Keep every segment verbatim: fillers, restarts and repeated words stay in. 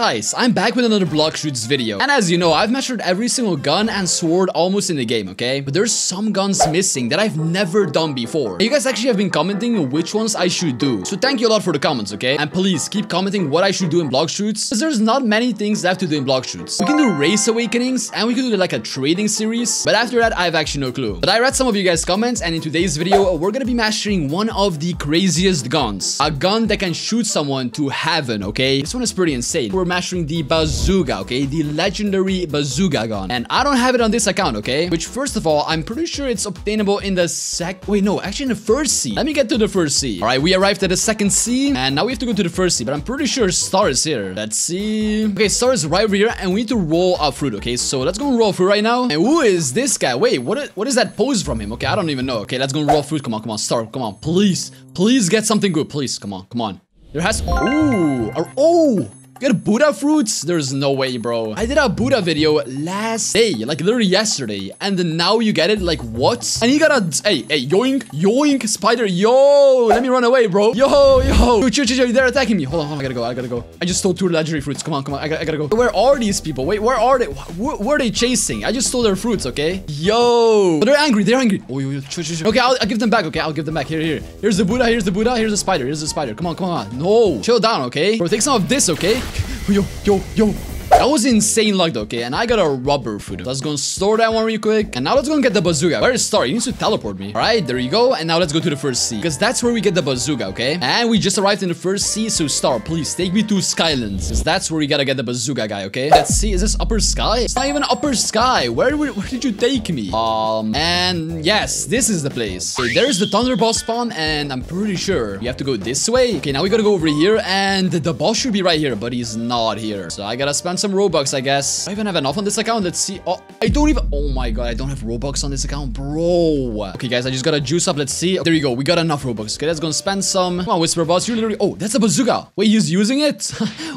Guys, I'm back with another Blox Fruits video, and as you know, I've measured every single gun and sword almost in the game, okay? But there's some guns missing that I've never done before. You guys actually have been commenting which ones I should do, so thank you a lot for the comments, okay? And please, keep commenting what I should do in Blox Fruits, because there's not many things left to do in Blox Fruits. We can do race awakenings, and we can do like a trading series, but after that, I have actually no clue. But I read some of you guys' comments, and in today's video, we're gonna be mastering one of the craziest guns. A gun that can shoot someone to heaven, okay? This one is pretty insane. We're mastering the bazooka, okay? The legendary bazooka gun. And I don't have it on this account, okay? Which, first of all, I'm pretty sure it's obtainable in the sec... Wait, no. Actually, in the first sea. Let me get to the first sea. All right, we arrived at the second sea. And now we have to go to the first sea. But I'm pretty sure Star is here. Let's see. Okay, Star is right over here. And we need to roll a fruit, okay? So let's go and roll fruit right now. And who is this guy? Wait, what is, what is that pose from him? Okay, I don't even know. Okay, let's go and roll fruit. Come on, come on, Star. Come on, please. Please get something good. Please, come on, come on. There has... Ooh. Or, oh. Get Buddha fruits? There's no way, bro. I did a Buddha video last day, like literally yesterday, and then now you get it? Like, what? And you got a... Hey, hey, yoink, yoink, spider, yo! Let me run away, bro. Yo, yo! Yo, yo, yo, they're attacking me. Hold on, hold on, I gotta go, I gotta go. I just stole two legendary fruits. Come on, come on, I gotta, I gotta go. Where are these people? Wait, where are they? Where, where are they chasing? I just stole their fruits, okay? Yo! They're angry, they're angry. Oh, yo, yo, yo, yo. Okay, I'll, I'll give them back, okay? I'll give them back. Here, here. Here's the Buddha, here's the Buddha, here's the spider, here's the spider. Come on, come on. No! Chill down, okay? Bro, take some of this, okay? Yo, yo, yo. That was insane luck, okay? And I got a rubber fruit. Let's go and store that one real quick. And now let's go and get the bazooka. Where is Star? He needs to teleport me. All right, there you go. And now let's go to the first sea, because that's where we get the bazooka, okay? And we just arrived in the first sea, so Star, please take me to Skylands, because that's where we gotta get the bazooka guy, okay? Let's see. Is this upper sky? It's not even upper sky. Where, where, where did you take me? Um, and yes, this is the place. Okay, there's the thunder boss spawn, and I'm pretty sure we have to go this way. Okay, now we gotta go over here, and the boss should be right here, but he's not here. So I gotta spend some Robux, I guess. Do I even have enough on this account? Let's see. Oh, I don't even... Oh my god, I don't have Robux on this account, bro. Okay, guys, I just gotta juice up. Let's see. There you go. We got enough Robux. Okay, let's go and spend some. Come on, Whisper Boss. You literally... Oh, that's a bazooka. Wait, he's using it?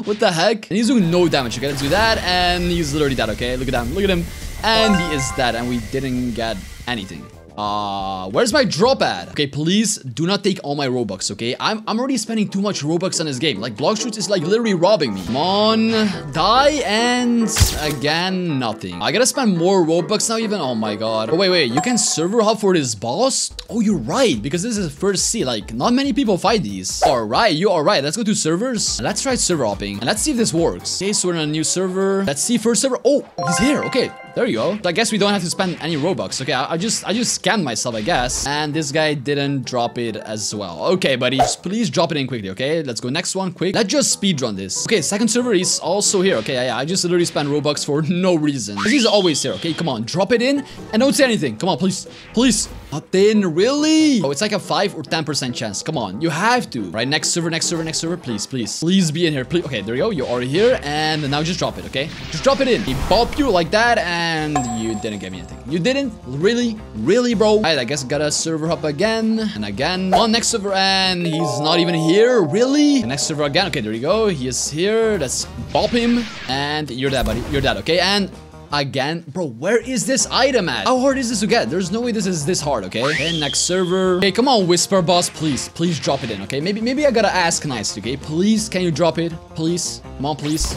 What the heck? And he's doing no damage. Okay, let's do that. And he's literally dead, okay? Look at him. Look at him. And he is dead. And we didn't get anything. Uh, where's my drop ad? Okay, please do not take all my Robux, okay? I'm, I'm already spending too much Robux on this game. Like, Blox Fruits is like literally robbing me. Come on, die, and again, nothing. I gotta spend more Robux now even. Oh my god. Oh, wait, wait, you can server hop for this boss? Oh, you're right, because this is the first sea. Like, not many people fight these. All right, you are right. Let's go to servers. Let's try server hopping, and let's see if this works. Okay, so we're on a new server. Let's see first server. Oh, he's here, okay. There you go. I guess we don't have to spend any Robux. Okay, I, I just I just scammed myself, I guess. And this guy didn't drop it as well. Okay, buddy. Just please drop it in quickly, okay? Let's go next one quick. Let's just speedrun this. Okay, second server is also here. Okay, I, I just literally spent Robux for no reason. He's always here, okay? Come on, drop it in and don't say anything. Come on, please. Please. Nothing, really? Oh, it's like a five or ten percent chance. Come on, you have to. Right, next server, next server, next server. Please, please. Please be in here. Please. Okay, there you go. You're already here. And now just drop it, okay? Just drop it in. He bop you like that and... And you didn't get me anything. You didn't? Really? Really, bro? All right, I guess gotta server hop again and again. On next server, and he's not even here. Really? Next server again. Okay, there you go. He is here. Let's bop him. And you're dead, buddy. You're dead, okay? And... Again, bro, where is this item at? How hard is this to get? There's no way this is this hard, okay? Okay, next server. Okay, come on, Whisper Boss, please. Please drop it in, okay? Maybe, maybe I gotta ask nicely, okay? Please, can you drop it? Please. Come on, please.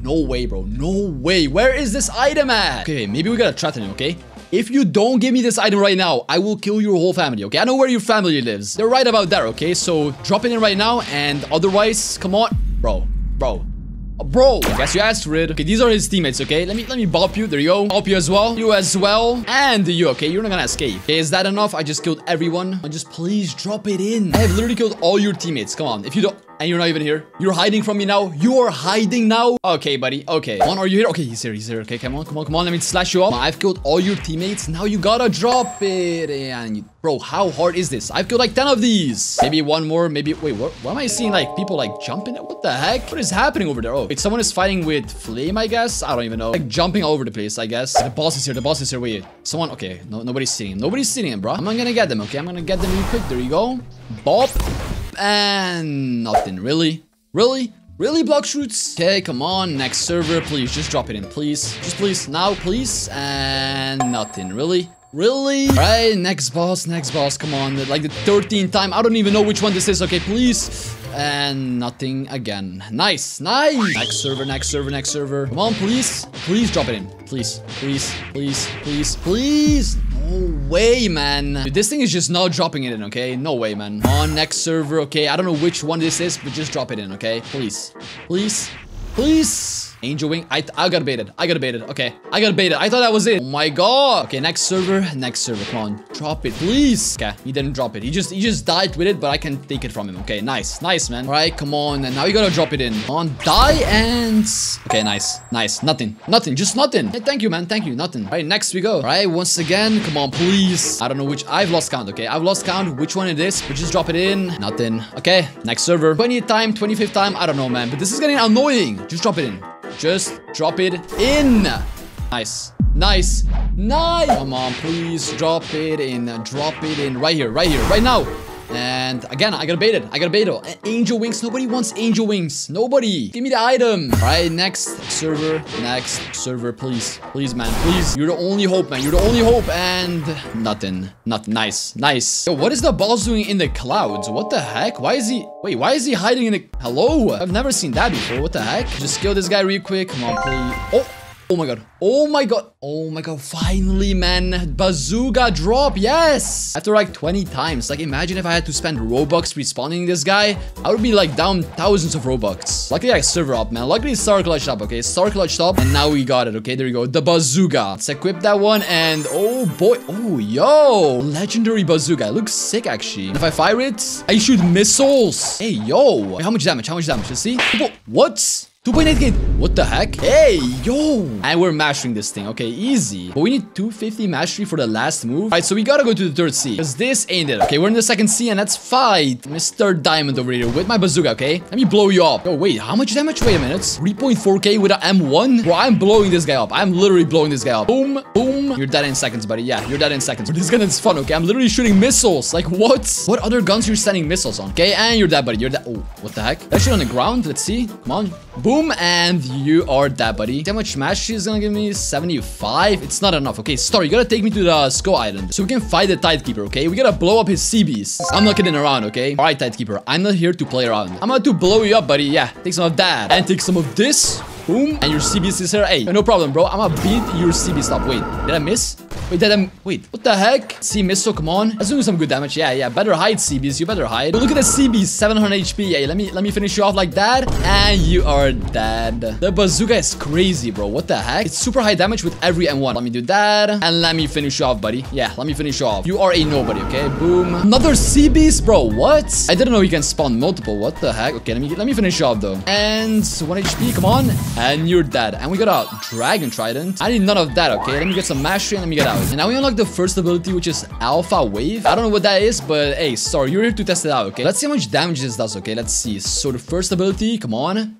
No way, bro. No way. Where is this item at? Okay, maybe we gotta threaten him, okay? If you don't give me this item right now, I will kill your whole family, okay? I know where your family lives. They're right about there, okay? So drop it in right now, and otherwise, come on. Bro, bro. Bro, I guess you asked for it. Okay, these are his teammates, okay? Let me let me bop you. There you go. Bop you as well. You as well. And you, okay? You're not gonna escape. Okay, is that enough? I just killed everyone. Just please drop it in. I have literally killed all your teammates. Come on. If you don't... And you're not even here. You're hiding from me now. You are hiding now. Okay, buddy. Okay. Come on, are you here? Okay, he's here. He's here. Okay, come on. Come on. Come on. Let me slash you up. I've killed all your teammates. Now you gotta drop it. And you... Bro, how hard is this? I've killed like ten of these. Maybe one more. Maybe... Wait, what? Why am I seeing like people like jumping? What the heck? What is happening over there? Oh, wait. Someone is fighting with flame, I guess. I don't even know. Like jumping all over the place, I guess. The boss is here. The boss is here. Wait. Someone... Okay. No, nobody's seeing him. Nobody's seeing him, bro. I'm not gonna get them. Okay, I'm gonna get them real quick. There you go. Bop. And nothing, really? Really? Really, Blox Fruits? Okay, come on, next server, please, just drop it in, please. Just please, now, please, and nothing, really? Really? Alright, next boss, next boss, come on. Like the thirteenth time, I don't even know which one this is. Okay, please. And nothing again. Nice, nice. Next server, next server, next server. Come on, please. Please drop it in. Please, please, please, please, please. No way, man. Dude, this thing is just not dropping it in, okay? No way, man. Come on, next server, okay? I don't know which one this is, but just drop it in, okay? Please, please, please. Angel Wing. I, I got baited. I got baited. Okay. I got baited. I thought that was it. Oh my god. Okay, next server. Next server. Come on. Drop it, please. Okay, he didn't drop it. He just he just died with it, but I can take it from him. Okay, nice. Nice, man. All right, come on. And now you gotta drop it in. Come on. Die and... Okay, nice. Nice. Nothing. Nothing. Just nothing. Hey, thank you, man. Thank you. Nothing. All right, next we go. All right, once again. Come on, please. I don't know which... I've lost count, okay? I've lost count which one it is, but just drop it in. Nothing. Okay, next server. twentieth time, twenty-fifth time. I don't know, man. But this is getting annoying. Just drop it in. Just drop it in. Nice. Nice. Nice. Come on, please. Drop it in. Drop it in. Right here. Right here. Right now. And again, I got baited. I got baited. Angel wings. Nobody wants angel wings. Nobody. Give me the item. All right, next server. Next server, please. Please, man. Please. You're the only hope, man. You're the only hope. And nothing. Nothing. Nice. Nice. Yo, what is the boss doing in the clouds? What the heck? Why is he... Wait, why is he hiding in the... Hello? I've never seen that before. What the heck? Just kill this guy real quick. Come on, please. Oh. Oh my god. Oh my god. Oh my god. Finally, man. Bazooka drop. Yes. After like twenty times. Like imagine if I had to spend Robux respawning this guy. I would be like down thousands of Robux. Luckily I server up, man. Luckily Star Clutch up. Okay. Star Clutch up. And now we got it. Okay. There we go. The bazooka. Let's equip that one. And oh boy. Oh yo. Legendary bazooka. It looks sick actually. And if I fire it, I shoot missiles. Hey yo. Wait, how much damage? How much damage? Let's see. What? two point eight K. What the heck? Hey, yo. And we're mastering this thing. Okay, easy. But we need two fifty mastery for the last move. All right, so we gotta go to the third C. Because this ain't it. Okay, we're in the second C and let's fight Mister Diamond over here with my bazooka, okay? Let me blow you up. Oh, wait. How much damage? Wait a minute. three point four K with an M one? Bro, I'm blowing this guy up. I'm literally blowing this guy up. Boom, boom. You're dead in seconds, buddy. Yeah, you're dead in seconds. But this gun is fun, okay? I'm literally shooting missiles. Like, what? What other guns you're sending missiles on? Okay, and you're dead, buddy. You're dead. Oh, what the heck? That shit on the ground? Let's see. Come on. Boom. And you are that, buddy. How much mastery is gonna give me? seventy-five? It's not enough. Okay, Star, you gotta take me to the Skull Island so we can fight the Tidekeeper, okay? We gotta blow up his C Bs. I'm not kidding around, okay? All right, Tidekeeper, I'm not here to play around. I'm about to blow you up, buddy. Yeah, take some of that. And take some of this. Boom. And your C Bs is here. Hey, no problem, bro. I'm gonna beat your C Bs up. Wait, did I miss? Wait, did I... Wait, what the heck? See, missile, come on. Let's do some good damage. Yeah, yeah. Better hide, C Bs. You better hide. But look at the C Bs. seven hundred H P. Yeah, let me let me finish you off like that. And you are dead. The bazooka is crazy, bro. What the heck? It's super high damage with every M one. Let me do that. And let me finish you off, buddy. Yeah, let me finish you off. You are a nobody, okay? Boom. Another C Bs, bro. What? I didn't know you can spawn multiple. What the heck? Okay, let me let me finish you off, though. And one H P. Come on. And you're dead. And we got a dragon trident. I need none of that, okay? Let me get some mastery and let me get out. And now we unlock the first ability, which is Alpha Wave. I don't know what that is, but hey, sorry, you're here to test it out, okay? Let's see how much damage this does, okay? Let's see. So the first ability, come on.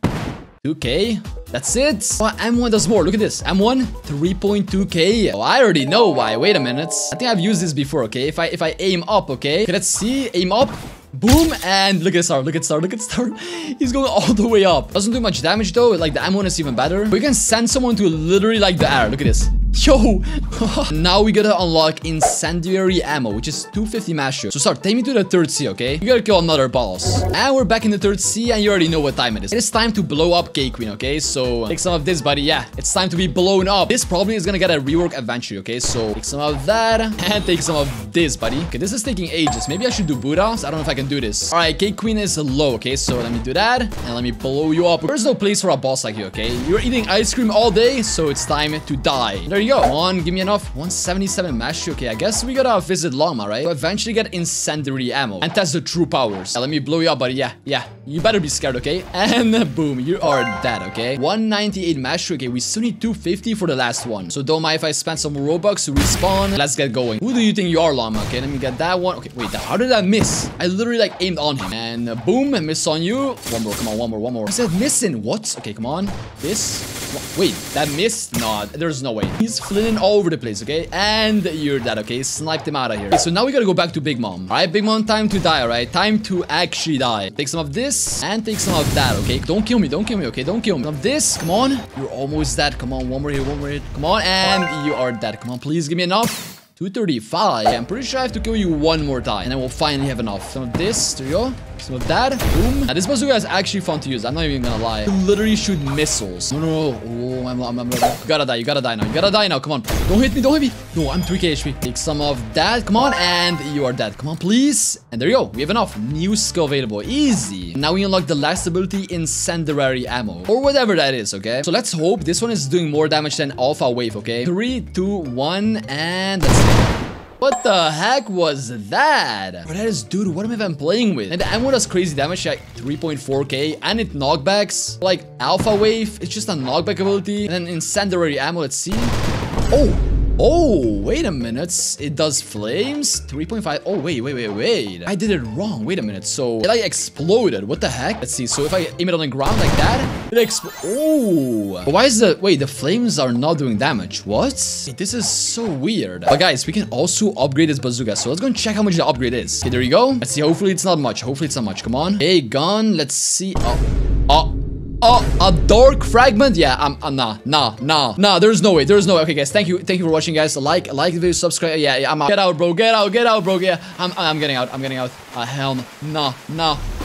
two K. That's it. Oh, M one does more. Look at this. M one, three point two K. Oh, I already know why. Wait a minute. I think I've used this before, okay? If I if I aim up, okay? Okay, let's see. Aim up. Boom, and look at Star, look at Star, look at Star. He's going all the way up. Doesn't do much damage though. Like, the ammo is even better. We can send someone to literally, like, the air. Look at this. Yo. Now we gotta unlock Incendiary Ammo, which is two fifty mastery. So, Star, take me to the third C, okay? You gotta kill another boss. And we're back in the third C, and you already know what time it is. It is time to blow up K-Queen, okay? So, take some of this, buddy. Yeah, it's time to be blown up. This probably is gonna get a rework eventually, okay? So, take some of that, and take some of this, buddy. Okay, this is taking ages. Maybe I should do Buddha. So I don't know if I can do this. All right, K-Queen is low, okay? So let me do that, and let me blow you up. There's no place for a boss like you, okay? You're eating ice cream all day, so it's time to die. There you go. Come on, give me enough. one seventy-seven mastery, okay? I guess we gotta visit Llama, right? We'll eventually get Incendiary Ammo and test the true powers. Now, let me blow you up, buddy. Yeah, yeah. You better be scared, okay? And boom, you are dead, okay? one ninety-eight mastery, okay? We still need two fifty for the last one. So don't mind if I spend some Robux to respawn. Let's get going. Who do you think you are, Llama? Okay, let me get that one. Okay, wait, how did I miss? I literally like aimed on him and boom, I missed on you. One more, come on, one more, one more. I said missing. What? Okay, come on. This. Wait, that missed? No, there's no way. He's flitting all over the place, okay? And you're dead, okay? Sniped him out of here. Okay, so now we gotta go back to Big Mom. All right, Big Mom, time to die, all right? Time to actually die. Take some of this and take some of that, okay? Don't kill me, don't kill me, okay? Don't kill me. Some of this, come on. You're almost dead. Come on, one more hit, one more hit. Come on, and you are dead. Come on, please give me enough. two thirty-five. I'm pretty sure I have to kill you one more time, and I will finally have enough. Some of this. There you go. Some of that. Boom. Now, this bazooka is actually fun to use. I'm not even gonna lie. You literally shoot missiles. No, no, no. Oh, I'm, I'm, I'm... You gotta die. You gotta die now. You gotta die now. Come on. Don't hit me. Don't hit me. No, I'm three K H P. Take some of that. Come on. And you are dead. Come on, please. And there you go. We have enough. New skill available. Easy. Now we unlock the last ability, Incendiary Ammo. Or whatever that is, okay? So let's hope this one is doing more damage than Alpha Wave, okay? Three, two, one, and that's it. What the heck was that? Bro, that is, dude, what am I playing with? And the ammo does crazy damage, like three point four K, and it knockbacks. Like, Alpha Wave, it's just a knockback ability. And then Incendiary Ammo, let's see. Oh! Oh, wait a minute. It does flames? three point five. Oh, wait, wait, wait, wait. I did it wrong. Wait a minute. So, it like exploded. What the heck? Let's see. So, if I aim it on the ground like that, it explodes. Oh. But why is the... Wait, the flames are not doing damage. What? Wait, this is so weird. But guys, we can also upgrade this bazooka. So, let's go and check how much the upgrade is. Okay, there you go. Let's see. Hopefully, it's not much. Hopefully, it's not much. Come on. Hey, gun. Let's see. Oh. Oh. Oh, a dark fragment? Yeah, I'm, I'm nah, nah, nah, nah, there's no way, there's no way. Okay, guys, thank you, thank you for watching, guys. Like, like the video, subscribe. Yeah, yeah, I'm out. Get out, bro, get out, get out, bro. Yeah, I'm, I'm getting out, I'm getting out. Uh, hell no, nah, nah.